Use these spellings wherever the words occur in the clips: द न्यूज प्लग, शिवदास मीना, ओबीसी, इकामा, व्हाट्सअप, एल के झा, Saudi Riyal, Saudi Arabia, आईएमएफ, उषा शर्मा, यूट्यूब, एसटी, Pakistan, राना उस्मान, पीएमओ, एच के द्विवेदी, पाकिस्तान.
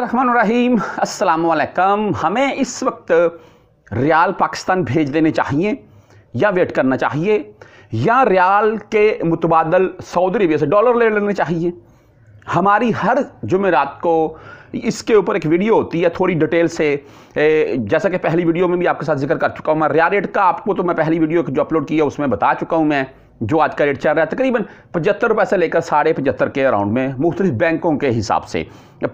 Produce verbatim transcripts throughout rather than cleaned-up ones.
बिस्मिल्लाहिर्रहमानिर्रहीम, अस्सलामुअलैकुम। हमें इस वक्त रियाल पाकिस्तान भेज देने चाहिए या वेट करना चाहिए, या रियाल के मुतबादल सऊदी अरबिया से डॉलर ले लेने चाहिए। हमारी हर जुमेरात को इसके ऊपर एक वीडियो होती है थोड़ी डिटेल से, जैसा कि पहली वीडियो में भी आपके साथ जिक्र कर चुका हूँ। मैं रियाल रेट का आपको तो मैं पहली वीडियो जो अपलोड किया उसमें बता चुका हूँ मैं, जो आज का रेट चल रहा है तकरीबन पचहत्तर रुपये से लेकर साढ़े पचहत्तर के अराउंड में, मुख्तलिफ बैंकों के हिसाब से।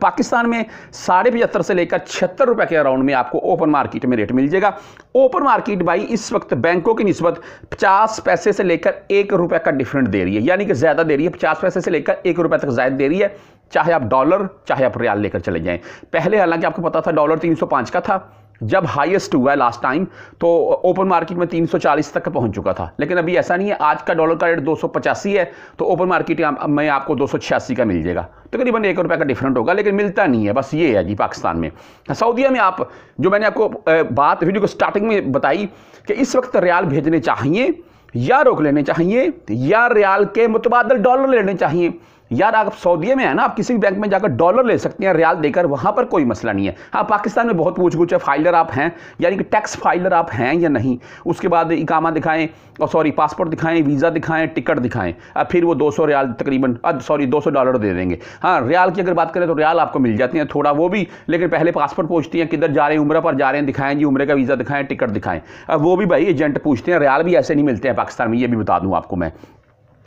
पाकिस्तान में साढ़े पचहत्तर से लेकर छिहत्तर रुपये के अराउंड में आपको ओपन मार्केट में रेट मिल जाएगा। ओपन मार्केट भाई इस वक्त बैंकों की निस्बत पचास पैसे से लेकर एक रुपये का डिफरेंट दे रही है, यानी कि ज़्यादा दे रही है, पचास पैसे से लेकर एक रुपये तक ज़ायद दे रही है, चाहे आप डॉलर चाहे आप रियाल लेकर चले जाएँ। पहले हालांकि आपको पता था डॉलर तीन सौ पाँच का था, जब हाईएस्ट हुआ है लास्ट टाइम तो ओपन मार्केट में तीन सौ चालीस तक पहुंच चुका था, लेकिन अभी ऐसा नहीं है। आज का डॉलर का रेट दो सौ पचासी है तो ओपन मार्केट में आपको दो सौ छियासी का मिल जाएगा, तकरीबन तो एक रुपये का डिफरेंट होगा, लेकिन मिलता नहीं है, बस ये है जी। पाकिस्तान में सऊदीया में आप जो मैंने आपको बात वीडियो को स्टार्टिंग में बताई कि इस वक्त रियाल भेजने चाहिए या रोक लेने चाहिए, या रियाल के मुतबादल डॉलर लेने चाहिए। यार आप सऊदीया में है ना, आप किसी भी बैंक में जाकर डॉलर ले सकते हैं रियाल देकर, वहाँ पर कोई मसला नहीं है। हाँ, पाकिस्तान में बहुत पूछ गुछ है, फाइलर आप हैं, यानी कि टैक्स फाइलर आप हैं या नहीं, उसके बाद इकामा दिखाएं और सॉरी पासपोर्ट दिखाएं, वीज़ा दिखाएं, टिकट दिखाएं, और फिर वो दो सौ रियाल तकरीबन सॉरी दो सौ डॉलर दे देंगे। हाँ, रियाल की अगर बात करें तो रियाल आपको मिल जाती है थोड़ा वो भी, लेकिन पहले पासपोर्ट पूछती हैं किधर जा रहे हैं, उम्र पर जा रहे हैं दिखाएँ जी, उम्र का वीज़ा दिखाएँ, टिकट दिखाएँ, वो भी भाई एजेंट पूछते हैं। रियाल भी ऐसे नहीं मिलते हैं पाकिस्तान में, ये भी बता दूँ आपको मैं।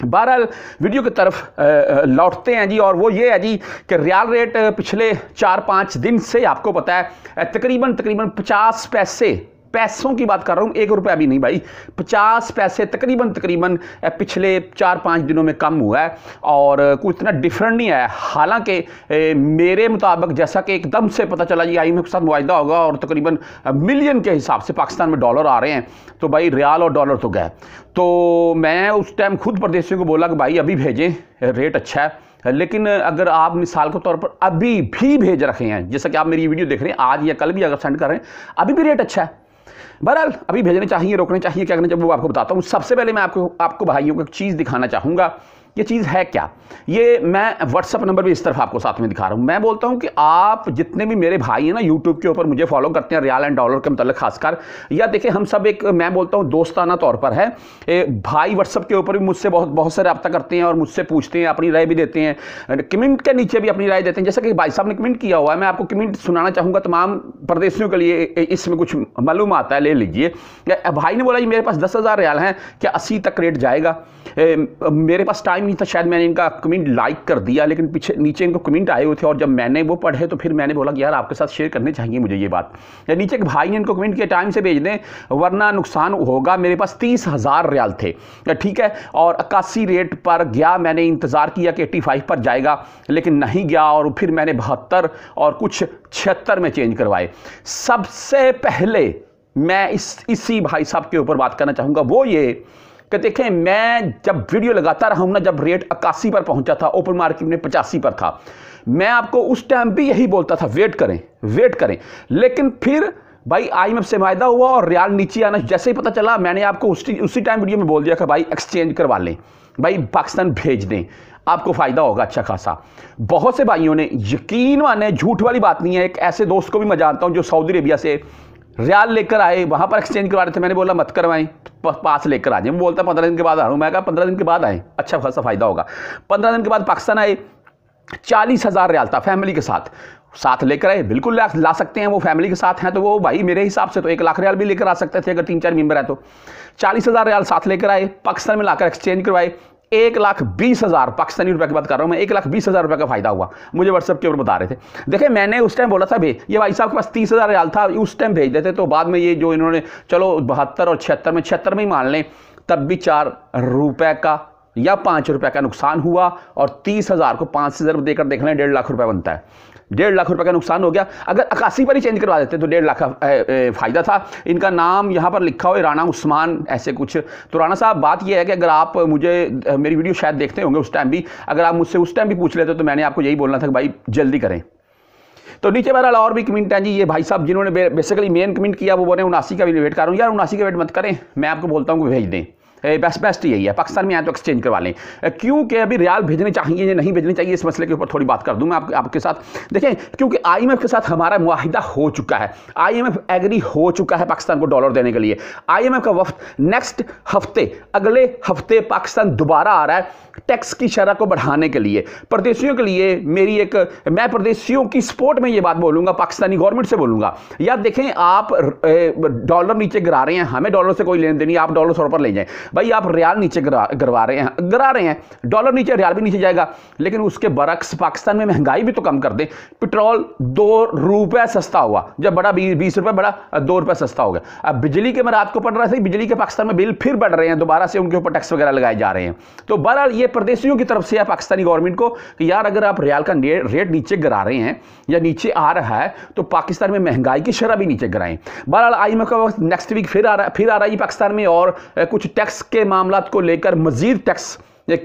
बहरहाल वीडियो की तरफ लौटते हैं जी, और वो ये है जी कि रियाल रेट पिछले चार पाँच दिन से आपको पता है तकरीबन तकरीबन पचास पैसे, पैसों की बात कर रहा हूँ, एक रुपया भी नहीं भाई, पचास पैसे तकरीबन तकरीबन पिछले चार पाँच दिनों में कम हुआ है और कुछ इतना डिफरेंट नहीं आया। हालांकि मेरे मुताबिक जैसा कि एकदम से पता चला जी आई एम एफ के साथ मुआहिदा होगा और तकरीबन मिलियन के हिसाब से पाकिस्तान में डॉलर आ रहे हैं, तो भाई रियाल और डॉलर तो गए। तो मैं उस टाइम खुद परदेशियों को बोला कि भाई अभी भेजें, रेट अच्छा है, लेकिन अगर आप मिसाल के तौर पर अभी भी भेज रखे हैं, जैसा कि आप मेरी वीडियो देख रहे हैं आज या कल भी अगर सेंड कर रहे हैं, अभी भी रेट अच्छा है। बहरहाल अभी भेजने चाहिए, रोकने चाहिए, क्या करना चाहिए वो आपको बताता हूँ। सबसे पहले मैं आपको आपको भाइयों को एक चीज़ दिखाना चाहूँगा। ये चीज़ है क्या, ये मैं व्हाट्सअप नंबर भी इस तरफ आपको साथ में दिखा रहा हूँ। मैं बोलता हूँ कि आप जितने भी मेरे भाई हैं ना यूट्यूब के ऊपर मुझे फॉलो करते हैं रियाल एंड डॉलर के मतलब खासकर, या देखिए हम सब एक, मैं बोलता हूँ दोस्ताना तौर पर है, भाई व्हाट्सअप के ऊपर भी मुझसे बहुत बहुत से रब्ता करते हैं और मुझसे पूछते हैं, अपनी राय भी देते हैं, कमेंट के नीचे भी अपनी राय देते हैं। जैसा कि भाई साहब ने कमेंट किया हुआ है, मैं आपको कमेंट सुनाना चाहूँगा तमाम परदेशियों के लिए, इसमें कुछ मालूम आता है, ले लीजिए। भाई ने बोला मेरे पास दस हज़ार रियाल हैं, क्या अस्सी तक रेट जाएगा? मेरे पास टाइम नहीं था, शायद मैंने इनका कमेंट लाइक कर दिया, लेकिन पीछे नीचे इनको कमेंट आए हुए थे और जब मैंने वो पढ़े तो फिर मैंने बोला कि यार आपके साथ शेयर करने चाहिए मुझे ये बात। नीचे एक भाई ने इनको कमेंट किया टाइम से भेज दें वरना नुकसान होगा, मेरे पास तीस हज़ार रियाल थे, ठीक है, और इक्यासी रेट पर गया, मैंने इंतज़ार किया कि एट्टी फाइव पर जाएगा लेकिन नहीं गया, और फिर मैंने बहत्तर और कुछ छिहत्तर में चेंज करवाए। सबसे पहले मैं इस इसी भाई साहब के ऊपर बात करना चाहूँगा, वो ये कि देखें मैं जब वीडियो लगाता रहा हूँ ना, जब रेट इक्यासी पर पहुँचा था, ओपन मार्केट में पचासी पर था, मैं आपको उस टाइम भी यही बोलता था वेट करें वेट करें, लेकिन फिर भाई आईएमएफ से वायदा हुआ और रियाल नीचे आना जैसे ही पता चला, मैंने आपको उसी उसी टाइम वीडियो में बोल दिया कि भाई एक्सचेंज करवा लें, भाई पाकिस्तान भेज दें, आपको फ़ायदा होगा अच्छा खासा। बहुत से भाइयों ने, यकीन माने झूठ वाली बात नहीं है, एक ऐसे दोस्त को भी मैं जानता हूँ जो सऊदी अरेबिया से रियाल लेकर आए, वहाँ पर एक्सचेंज करवा रहे थे, मैंने बोला मत करवाएं, पास लेकर आ जाए, मैं बोलता पंद्रह दिन के बाद आ रहा हूँ, मैं कहा पंद्रह दिन के बाद आए अच्छा खासा फ़ायदा होगा। पंद्रह दिन के बाद पाकिस्तान आए, चालीस हज़ार रियाल था फैमिली के साथ, साथ लेकर आए, बिल्कुल ला सकते हैं, वो फैमिली के साथ हैं तो वो भाई मेरे हिसाब से तो एक लाख रियाल भी लेकर आ सकते थे अगर तीन चार मेंबर हैं तो। चालीस हज़ार रियाल साथ लेकर आए, पाकिस्तान में लाकर एक्सचेंज करवाए, एक लाख बीस हज़ार पाकिस्तानी रुपये की बात कर रहा हूँ मैं, एक लाख बीस हज़ार रुपये का फ़ायदा हुआ, मुझे व्हाट्सअप के ऊपर बता रहे थे। देखिए मैंने उस टाइम बोला था भाई, ये भाई साहब के पास तीस हज़ार रियाल था उस टाइम भेज देते, तो बाद में ये जो इन्होंने चलो बहत्तर और छिहत्तर में छिहत्तर में ही मान लें, तब भी चार रुपये का या पाँच रुपये का नुकसान हुआ, और तीस हज़ार को पाँच से ज़रूर देकर देख लें डेढ़ लाख रुपये बनता है, डेढ़ लाख रुपए का नुकसान हो गया। अगर इक्यासी पर ही चेंज करवा देते तो डेढ़ लाख का फ़ायदा था। इनका नाम यहाँ पर लिखा हुआ राना उस्मान ऐसे कुछ। तो राना साहब बात यह है कि अगर आप मुझे मेरी वीडियो शायद देखते होंगे उस टाइम भी, अगर आप मुझसे उस टाइम भी पूछ लेते तो मैंने आपको यही बोलना था कि भाई जल्दी करें। तो नीचे बहरहाल और भी कमेंट हैं जी, ये भाई साहब जिन्होंने बेसिकली मेन कमेंट किया वो बोले उनासी का भी वेट कर रहा हूँ, यार उनासी का वेट मत करें, मैं आपको बोलता हूँ कि भेज दें। बेस्ट बेस्ट यही है, पाकिस्तान में आए तो एक्सचेंज करवा लें। क्योंकि अभी रियाल भेजने चाहिए या नहीं भेजने चाहिए, इस मसले के ऊपर थोड़ी बात कर दूं मैं आप, आपके साथ। देखें, क्योंकि आईएमएफ के साथ हमारा मुआहिदा हो चुका है, आईएमएफ एग्री हो चुका है पाकिस्तान को डॉलर देने के लिए। आईएमएफ का वफ्द नेक्स्ट हफ्ते, अगले हफ्ते पाकिस्तान दोबारा आ रहा है टैक्स की शरह को बढ़ाने के लिए। परदेशियों के लिए मेरी एक, मैं परदेशियों की सपोर्ट में ये बात बोलूँगा, पाकिस्तानी गवर्नमेंट से बोलूँगा, यार देखें आप डॉलर नीचे गिरा रहे हैं, हमें डॉलर से कोई लेन देनी, आप डॉलर सौ पर ले जाएँ। भाई आप रियाल नीचे गिरवा रहे हैं, गिरा रहे हैं, डॉलर नीचे रियाल भी नीचे जाएगा। लेकिन उसके बरक्स पाकिस्तान में महंगाई भी तो कम कर दें। पेट्रोल दो रुपए सस्ता हुआ, जब बड़ा बीस रुपए बड़ा दो रुपए सस्ता हो गया। अब बिजली के, मैं रात को पढ़ रहा था, बिजली के पाकिस्तान में बिल फिर बढ़ रहे हैं, दोबारा से उनके ऊपर टैक्स वगैरह लगाए जा रहे हैं। तो बहरहाल ये परदेशियों की तरफ से है पाकिस्तानी गवर्नमेंट को कि यार अगर आप रियाल का रेट नीचे गिरा रहे हैं या नीचे आ रहा है तो पाकिस्तान में महंगाई की शरह भी नीचे गिराएं। बहरहाल आईएमएफ का वक्त नेक्स्ट वीक फिर आ रहा है, फिर आ रहा है पाकिस्तान में, और कुछ टैक्स के मामला को लेकर मजीद टैक्स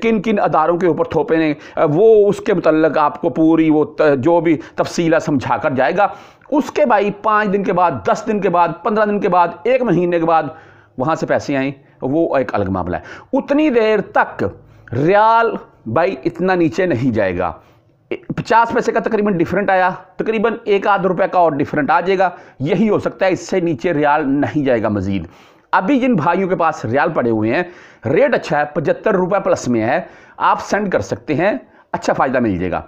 किन किन अदारों के ऊपर थोपे वो उसके मतलब आपको पूरी वो जो भी तफसीला समझा कर जाएगा। उसके भाई पाँच दिन के बाद, दस दिन के बाद, पंद्रह दिन के बाद, एक महीने के बाद वहाँ से पैसे आए, वो एक अलग मामला है। उतनी देर तक रियाल भाई इतना नीचे नहीं जाएगा। पचास पैसे का तकरीबन डिफरेंट आया, तकरीबन एक आध रुपये का और डिफरेंट आ जाएगा, यही हो सकता है, इससे नीचे रियाल नहीं जाएगा। मजीद अभी जिन भाइयों के पास रियाल पड़े हुए हैं, रेट अच्छा है, पचहत्तर रुपये प्लस में है, आप सेंड कर सकते हैं, अच्छा फ़ायदा मिल जाएगा।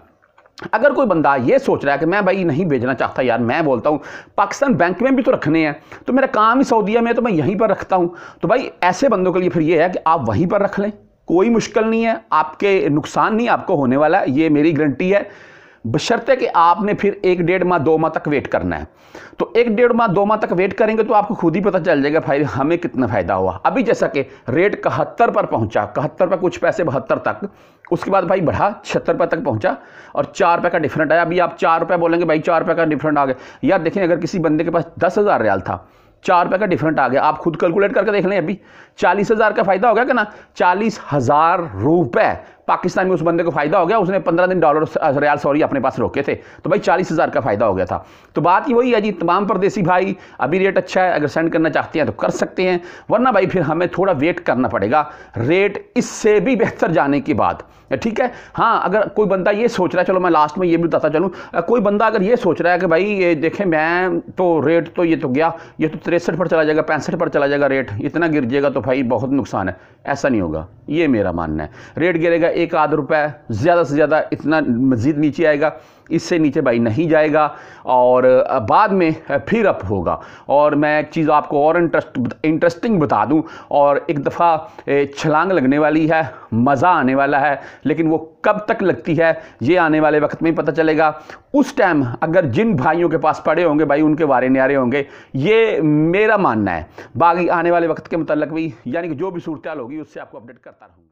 अगर कोई बंदा ये सोच रहा है कि मैं भाई नहीं भेजना चाहता, यार मैं बोलता हूँ पाकिस्तान बैंक में भी तो रखने हैं, तो मेरा काम ही सऊदीया में है, तो मैं यहीं पर रखता हूँ, तो भाई ऐसे बंदों के लिए फिर ये है कि आप वहीं पर रख लें, कोई मुश्किल नहीं है, आपके नुकसान नहीं आपको होने वाला है, ये मेरी गारंटी है, बशर्ते कि आपने फिर एक डेढ़ माह दो माह तक वेट करना है। तो एक डेढ़ माह दो माह तक वेट करेंगे तो आपको खुद ही पता चल जाएगा भाई हमें कितना फ़ायदा हुआ। अभी जैसा कि रेट इकहत्तर पर पहुंचा, इकहत्तर पर कुछ पैसे बहत्तर तक, उसके बाद भाई बढ़ा छिहत्तर पर तक पहुंचा और चार रुपये का डिफरेंट आया। अभी आप चार रुपये बोलेंगे भाई चार रुपये का डिफरेंट आ गया, यार देखें अगर किसी बंदे के पास दस हज़ार रियाल था, चार रुपये का डिफरेंट आ गया, आप खुद कैलकुलेट करके देख लें, अभी चालीस हज़ार का फ़ायदा हो गया कि ना, चालीस हज़ार रुपये पाकिस्तान में उस बंदे को फ़ायदा हो गया, उसने पंद्रह दिन डॉलर रियाल सॉरी अपने पास रोके थे, तो भाई चालीस हज़ार का फ़ायदा हो गया था। तो बात ही वही है जी, तमाम परदेसी भाई अभी रेट अच्छा है, अगर सेंड करना चाहते हैं तो कर सकते हैं, वरना भाई फिर हमें थोड़ा वेट करना पड़ेगा रेट इससे भी बेहतर जाने के बाद, ठीक है। हाँ अगर कोई बंदा ये सोच रहा है, चलो मैं लास्ट में ये भी बताता चलूँ, कोई बंदा अगर ये सोच रहा है कि भाई ये देखें मैं तो रेट तो ये तो गया, ये तो तिरसठ पर चला जाएगा, पैंसठ पर चला जाएगा, रेट इतना गिर जाएगा तो भाई बहुत नुकसान है, ऐसा नहीं होगा, ये मेरा मानना है। रेट गिरेगा एक आध रुपये ज़्यादा से ज़्यादा, इतना मज़ीद नीचे आएगा, इससे नीचे भाई नहीं जाएगा, और बाद में फिर अप होगा। और मैं एक चीज़ आपको और इंटरेस्ट इंटरेस्टिंग बता दूं, और एक दफ़ा छलांग लगने वाली है, मज़ा आने वाला है, लेकिन वो कब तक लगती है ये आने वाले वक्त में पता चलेगा। उस टाइम अगर जिन भाइयों के पास पड़े होंगे भाई उनके वारे न्यारे होंगे, ये मेरा मानना है। बाकी आने वाले वक्त के मतलब भी, यानी कि जो भी सूरत हाल होगी उससे आपको अपडेट करता रहूँगा।